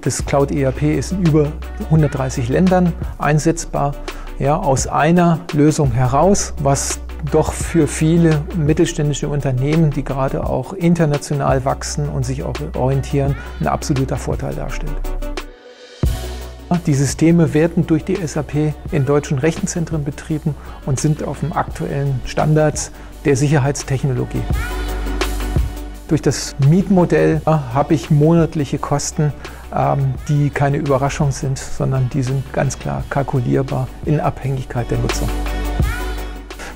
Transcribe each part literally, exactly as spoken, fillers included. Das Cloud E R P ist in über hundertdreißig Ländern einsetzbar, ja, aus einer Lösung heraus, was doch für viele mittelständische Unternehmen, die gerade auch international wachsen und sich auch orientieren, ein absoluter Vorteil darstellt. Die Systeme werden durch die S A P in deutschen Rechenzentren betrieben und sind auf dem aktuellen Standard der Sicherheitstechnologie. Durch das Mietmodell habe ich monatliche Kosten, die keine Überraschung sind, sondern die sind ganz klar kalkulierbar in Abhängigkeit der Nutzung.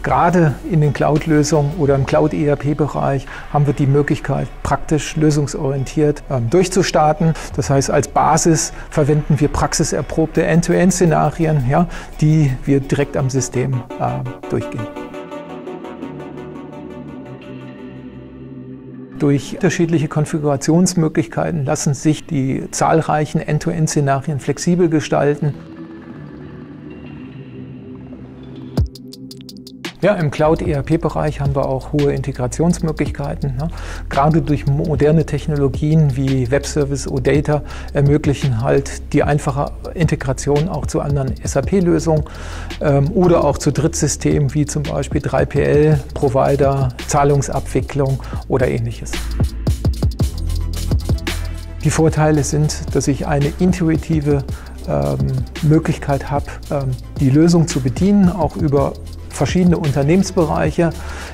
Gerade in den Cloud-Lösungen oder im Cloud-E R P-Bereich haben wir die Möglichkeit, praktisch lösungsorientiert durchzustarten. Das heißt, als Basis verwenden wir praxiserprobte End-to-End-Szenarien, ja, die wir direkt am System äh, durchgehen. Durch unterschiedliche Konfigurationsmöglichkeiten lassen sich die zahlreichen End-to-End-Szenarien flexibel gestalten. Ja, im Cloud-E R P-Bereich haben wir auch hohe Integrationsmöglichkeiten. Ne? Gerade durch moderne Technologien wie Webservice OData ermöglichen halt die einfache Integration auch zu anderen S A P-Lösungen ähm, oder auch zu Drittsystemen wie zum Beispiel drei P L, Provider, Zahlungsabwicklung oder Ähnliches. Die Vorteile sind, dass ich eine intuitive ähm, Möglichkeit habe, ähm, die Lösung zu bedienen, auch über verschiedene Unternehmensbereiche,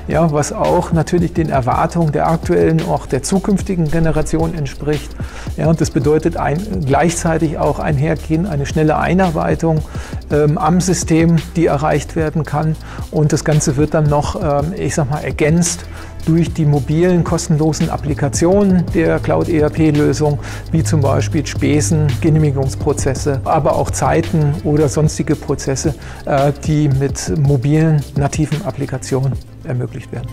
ja, was auch natürlich den Erwartungen der aktuellen, auch der zukünftigen Generation entspricht. Ja, und das bedeutet ein, gleichzeitig auch einhergehend eine schnelle Einarbeitung ähm, am System, die erreicht werden kann. Und das Ganze wird dann noch, ähm, ich sag mal, ergänzt durch die mobilen, kostenlosen Applikationen der Cloud-E R P-Lösung, wie zum Beispiel Spesen, Genehmigungsprozesse, aber auch Zeiten oder sonstige Prozesse, die mit mobilen, nativen Applikationen ermöglicht werden.